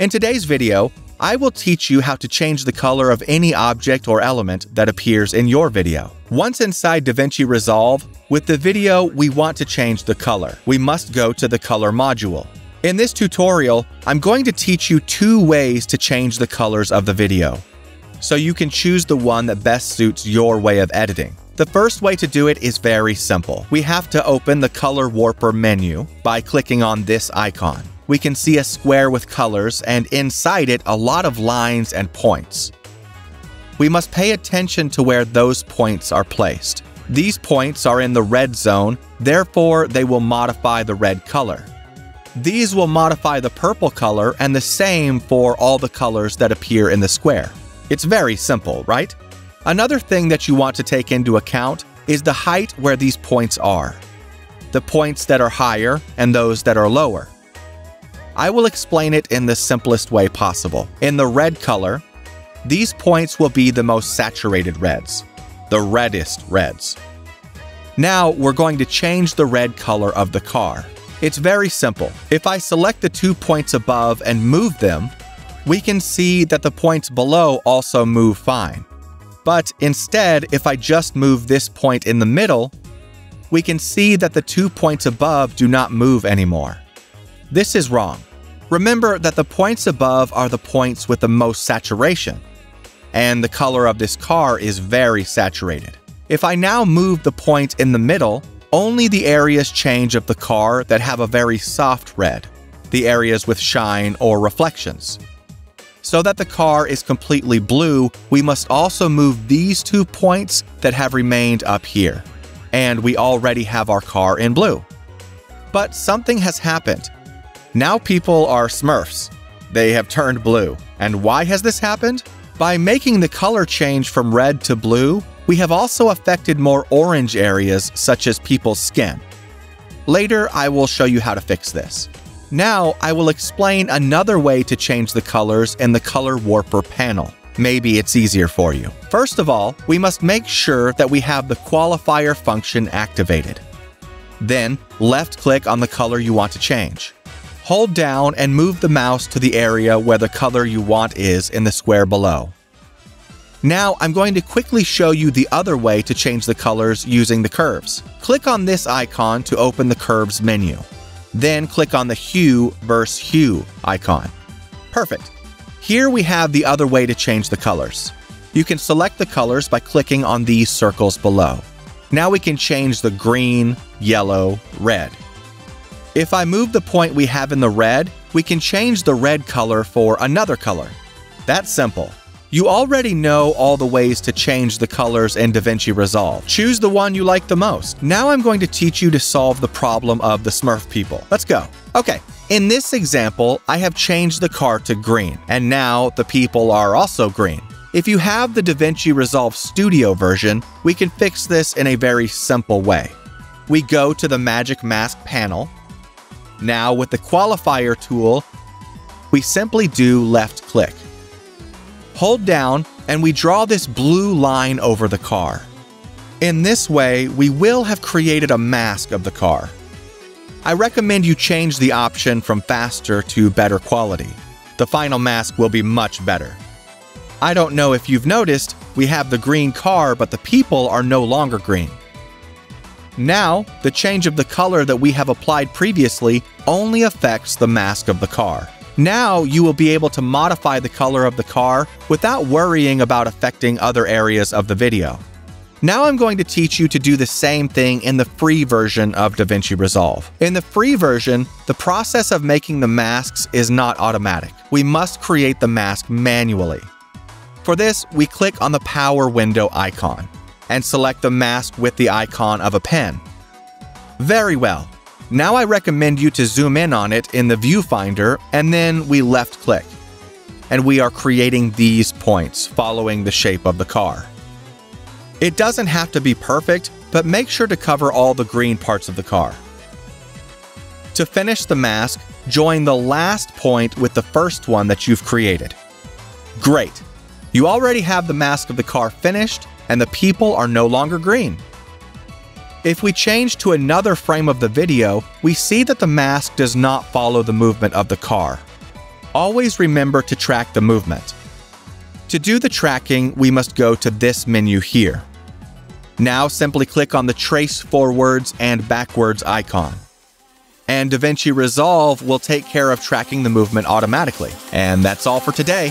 In today's video, I will teach you how to change the color of any object or element that appears in your video. Once inside DaVinci Resolve, with the video we want to change the color. We must go to the color module. In this tutorial, I'm going to teach you two ways to change the colors of the video, so you can choose the one that best suits your way of editing. The first way to do it is very simple. We have to open the Color Warper menu by clicking on this icon. We can see a square with colors and inside it a lot of lines and points. We must pay attention to where those points are placed. These points are in the red zone, therefore they will modify the red color. These will modify the purple color and the same for all the colors that appear in the square. It's very simple, right? Another thing that you want to take into account is the height where these points are. The points that are higher and those that are lower. I will explain it in the simplest way possible. In the red color, these points will be the most saturated reds, the reddest reds. Now we're going to change the red color of the car. It's very simple. If I select the 2 points above and move them, we can see that the points below also move fine. But instead, if I just move this point in the middle, we can see that the 2 points above do not move anymore. This is wrong. Remember that the points above are the points with the most saturation, and the color of this car is very saturated. If I now move the point in the middle, only the areas change of the car that have a very soft red, the areas with shine or reflections. So that the car is completely blue, we must also move these 2 points that have remained up here, and we already have our car in blue. But something has happened. Now people are Smurfs. They have turned blue. And why has this happened? By making the color change from red to blue, we have also affected more orange areas such as people's skin. Later, I will show you how to fix this. Now, I will explain another way to change the colors in the Color Warper panel. Maybe it's easier for you. First of all, we must make sure that we have the Qualifier function activated. Then, left-click on the color you want to change. Hold down and move the mouse to the area where the color you want is in the square below. Now I'm going to quickly show you the other way to change the colors using the curves. Click on this icon to open the curves menu. Then click on the hue versus hue icon. Perfect. Here we have the other way to change the colors. You can select the colors by clicking on these circles below. Now we can change the green, yellow, red. If I move the point we have in the red, we can change the red color for another color. That's simple. You already know all the ways to change the colors in DaVinci Resolve. Choose the one you like the most. Now I'm going to teach you to solve the problem of the Smurf people. Let's go. Okay, in this example, I have changed the car to green, and now the people are also green. If you have the DaVinci Resolve Studio version, we can fix this in a very simple way. We go to the Magic Mask panel. Now with the Qualifier tool, we simply do left click. Hold down and we draw this blue line over the car. In this way, we will have created a mask of the car. I recommend you change the option from faster to better quality. The final mask will be much better. I don't know if you've noticed, we have the green car, but the people are no longer green. Now, the change of the color that we have applied previously only affects the mask of the car. Now you will be able to modify the color of the car without worrying about affecting other areas of the video. Now I'm going to teach you to do the same thing in the free version of DaVinci Resolve. In the free version, the process of making the masks is not automatic. We must create the mask manually. For this, we click on the Power Window icon and select the mask with the icon of a pen. Very well. Now I recommend you to zoom in on it in the viewfinder, and then we left click. And we are creating these points following the shape of the car. It doesn't have to be perfect, but make sure to cover all the green parts of the car. To finish the mask, join the last point with the first one that you've created. Great. You already have the mask of the car finished, and the people are no longer green. If we change to another frame of the video, we see that the mask does not follow the movement of the car. Always remember to track the movement. To do the tracking, we must go to this menu here. Now simply click on the Trace Forwards and Backwards icon. And DaVinci Resolve will take care of tracking the movement automatically. And that's all for today.